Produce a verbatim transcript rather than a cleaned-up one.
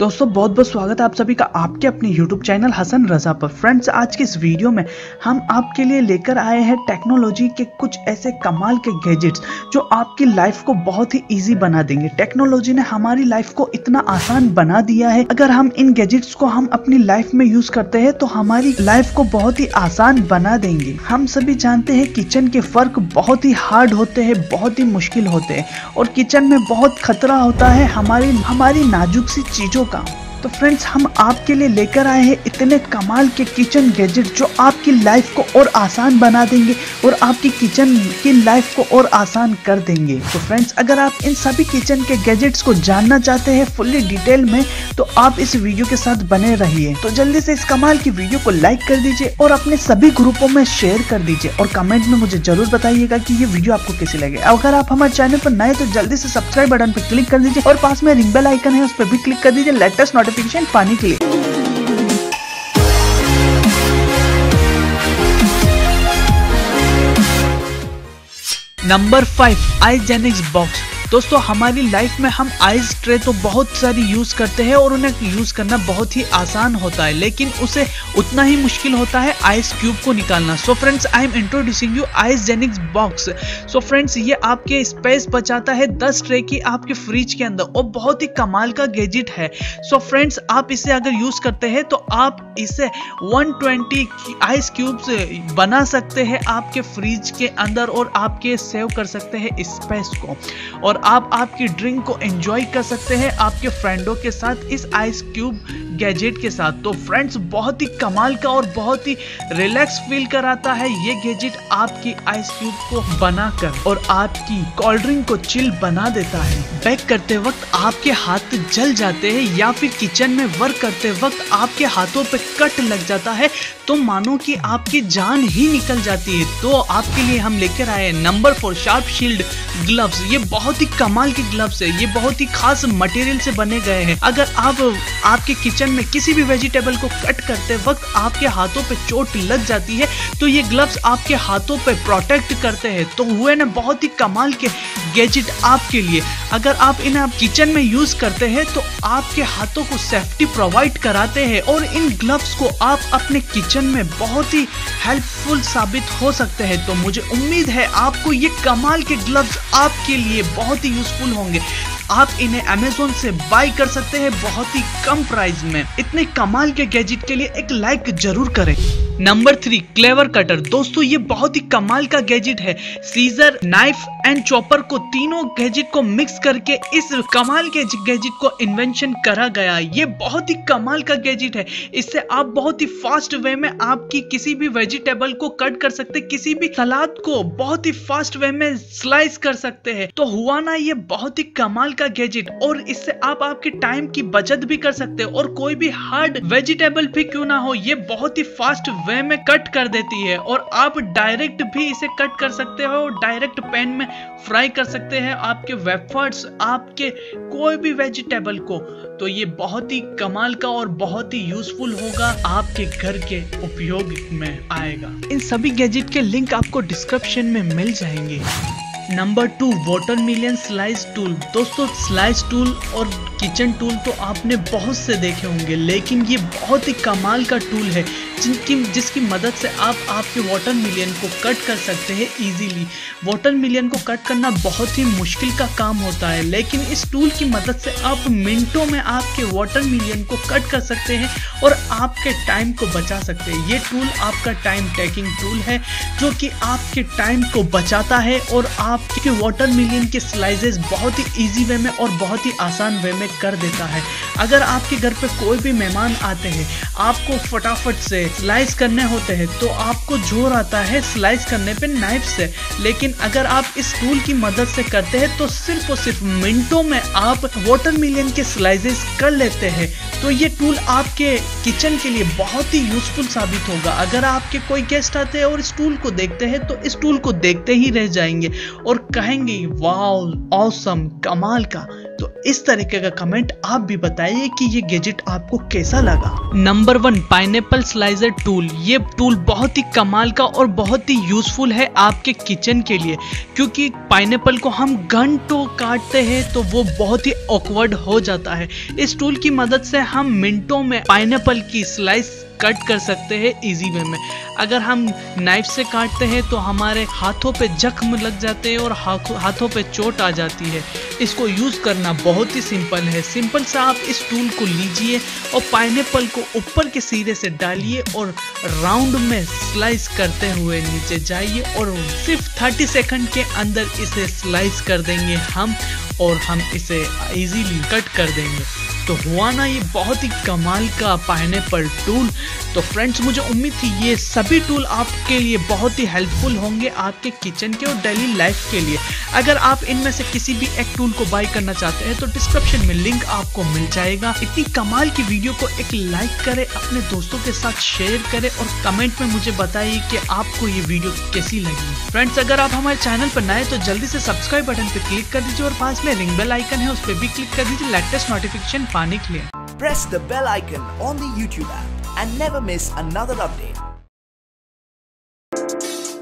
दोस्तों बहुत बहुत स्वागत है आप सभी का आपके अपने YouTube चैनल हसन रजा पर। फ्रेंड्स, आज के इस वीडियो में हम आपके लिए लेकर आए हैं टेक्नोलॉजी के कुछ ऐसे कमाल के गैजेट्स जो आपकी लाइफ को बहुत ही इजी बना देंगे। टेक्नोलॉजी ने हमारी लाइफ को इतना आसान बना दिया है, अगर हम इन गैजेट्स को हम अपनी लाइफ में यूज करते हैं तो हमारी लाइफ को बहुत ही आसान बना देंगे। हम सभी जानते हैं किचन के फर्क बहुत ही हार्ड होते हैं, बहुत ही मुश्किल होते हैं और किचन में बहुत खतरा होता है हमारी हमारी नाजुक सी चीजों का। तो फ्रेंड्स, हम आपके लिए लेकर आए हैं इतने कमाल के किचन गैजेट जो आपकी लाइफ को और आसान बना देंगे और आपकी किचन की लाइफ को और आसान कर देंगे। तो फ्रेंड्स, अगर आप इन सभी किचन के गैजेट्स को जानना चाहते हैं फुल्ली डिटेल में तो आप इस वीडियो के साथ बने रहिए। तो जल्दी से इस कमाल की वीडियो को लाइक कर दीजिए और अपने सभी ग्रुपों में शेयर कर दीजिए और कमेंट में मुझे जरूर बताइएगा कि ये वीडियो आपको कैसी लगे। अगर आप हमारे चैनल पर नए तो जल्दी से सब्सक्राइब बटन पर क्लिक कर दीजिए और पास में रिंग बेल आइकन है उस पर भी क्लिक कर दीजिए लेटेस्ट नोटिफिकेशन पाने के लिए। Number five, ice genie box. दोस्तों, हमारी लाइफ में हम आइस ट्रे तो बहुत सारी यूज करते हैं और उन्हें यूज करना बहुत ही आसान होता है, लेकिन उसे उतना ही मुश्किल होता है आइस क्यूब को निकालना। So friends, I am introducing you ice genie box. So friends, ये आपके स्पेस बचाता है दस ट्रे की आपके फ्रिज के अंदर और बहुत ही कमाल का गैजेट है। सो so फ्रेंड्स, आप इसे अगर यूज करते हैं तो आप इसे एक सौ बीस आइस क्यूब्स बना सकते हैं आपके फ्रिज के अंदर और आपके सेव कर सकते हैं स्पेस को और आप आपकी ड्रिंक को एंजॉय कर सकते हैं आपके फ्रेंडों के साथ इस आइस क्यूब गैजेट के साथ। तो फ्रेंड्स, बहुत ही कमाल का और बहुत ही रिलैक्स फील कराता है ये गैजेट आपकी आइस क्यूब को बनाकर और आपकी कोल्ड ड्रिंक को चिल बना देता है। पैक करते वक्त आपके हाथ जल जाते हैं या फिर किचन में वर्क करते वक्त आपके हाथों पे कट लग जाता है तो मानो कि आपकी जान ही निकल जाती है। तो आपके लिए हम लेकर आए number four, sharp shield gloves. ये बहुत ही कमाल के ग्लव्स है, ये बहुत ही खास मटेरियल से बने गए हैं। अगर आप आपके किचन में किसी भी वेजिटेबल को कट करते वक्त आपके हाथों पे चोट लग जाती है तो ये ग्लव्स आपके हाथों पे प्रोटेक्ट करते हैं। तो हुए ना बहुत ही कमाल के गैजेट आपके लिए। अगर आप इन्हें आप किचन में यूज करते हैं तो आपके हाथों को सेफ्टी प्रोवाइड कराते हैं और इन ग्लव्स को आप अपने किचन में बहुत ही हेल्पफुल साबित हो सकते हैं। तो मुझे उम्मीद है आपको ये कमाल के ग्लव्स आपके लिए बहुत ही यूजफुल होंगे। आप इन्हें अमेजोन से बाय कर सकते हैं बहुत ही कम प्राइस में। इतने कमाल के गैजेट के लिए एक लाइक जरूर करें। Number three, clever cutter. दोस्तों, ये बहुत ही कमाल का गैजेट है। सीजर, नाइफ एंड चॉपर को तीनों गैजेट को मिक्स करके इस कमाल के गैजेट को इन्वेंशन करा गया। ये बहुत ही कमाल का गैजेट है। इससे आप बहुत ही फास्ट वे में आपकी किसी भी वेजिटेबल को कट कर सकते, किसी भी सलाद को बहुत ही फास्ट वे में स्लाइस कर सकते हैं। तो हुआ ना ये बहुत ही कमाल का गैजेट और इससे आप आपके टाइम की बचत भी कर सकते हैं और कोई भी हार्ड वेजिटेबल भी क्यों ना हो ये बहुत ही फास्ट वे में कट कर देती है और आप डायरेक्ट भी इसे कट कर सकते हो और डायरेक्ट पैन में फ्राई कर सकते हैं आपके वेफर्स, आपके कोई भी वेजिटेबल को। तो ये बहुत ही कमाल का और बहुत ही यूजफुल होगा, आपके घर के उपयोग में आएगा। इन सभी गैजेट के लिंक आपको डिस्क्रिप्शन में मिल जाएंगे। Number two, watermelon slice tool. दोस्तों, स्लाइस टूल और किचन टूल तो आपने बहुत से देखे होंगे, लेकिन ये बहुत ही कमाल का टूल है जिनकी जिसकी मदद से आप आपके वाटर मेलन को कट कर सकते हैं इजीली। वाटर मेलन को कट करना बहुत ही मुश्किल का काम होता है, लेकिन इस टूल की मदद से आप मिनटों में आपके वाटर मेलन को कट कर सकते हैं और आपके टाइम को बचा सकते हैं। ये टूल आपका टाइम टेकिंग टूल है जो कि आपके टाइम को बचाता है और आपके वाटर मेलन के स्लाइसेस बहुत ही ईजी वे में और बहुत ही आसान वे में कर देता है। अगर आपके घर पे कोई भी मेहमान आते हैं, आपको फटाफट से स्लाइस करने होते हैं तो आपको जोर आता है स्लाइस करने पे नाइफ से, लेकिन अगर आप इस टूल की मदद से करते हैं तो सिर्फ और सिर्फ मिनटों में आप वाटर मेलन के स्लाइसेस कर लेते हैं। तो ये टूल आपके किचन के लिए बहुत ही यूजफुल साबित होगा। अगर आपके कोई गेस्ट आते हैं और इस टूल को देखते हैं तो इस टूल को देखते ही रह जाएंगे और कहेंगे वाओ, ऑसम, कमाल का। तो इस तरीके का कमेंट आप भी बताएं बताइए कि ये गैजेट आपको कैसा लगा। Number one, pineapple slicer tool. ये टूल बहुत ही कमाल का और बहुत ही यूजफुल है आपके किचन के लिए, क्योंकि पाइनएप्पल को हम घंटों काटते हैं तो वो बहुत ही ऑकवर्ड हो जाता है। इस टूल की मदद से हम मिनटों में पाइनएप्पल की स्लाइस कट कर सकते हैं इजी वे में। अगर हम नाइफ से काटते हैं तो हमारे हाथों पे जख्म लग जाते हैं और हाथों पे चोट आ जाती है। इसको यूज़ करना बहुत ही सिंपल है। सिंपल सा आप इस टूल को लीजिए और पाइनएप्पल को ऊपर के सिरे से डालिए और राउंड में स्लाइस करते हुए नीचे जाइए और सिर्फ तीस सेकंड के अंदर इसे स्लाइस कर देंगे हम और हम इसे ईजीली कट कर देंगे। तो हुआ ना ये बहुत ही कमाल का पाइनएप्पल टूल। तो फ्रेंड्स, मुझे उम्मीद थी ये सभी टूल आपके लिए बहुत ही हेल्पफुल होंगे आपके किचन के और डेली लाइफ के लिए। अगर आप इनमें से किसी भी एक टूल को बाय करना चाहते हैं तो डिस्क्रिप्शन में लिंक आपको मिल जाएगा। इतनी कमाल की वीडियो को एक लाइक करें, अपने दोस्तों के साथ शेयर करें और कमेंट में मुझे बताइए कि आपको ये वीडियो कैसी लगी। फ्रेंड्स, अगर आप हमारे चैनल पर नए तो जल्दी से सब्सक्राइब बटन पर क्लिक कर दीजिए और पास में रिंग बेल आइकन है उस पर भी क्लिक कर दीजिए लेटेस्ट नोटिफिकेशन पाने के लिए। Press the bell icon on the YouTube app and never miss another update.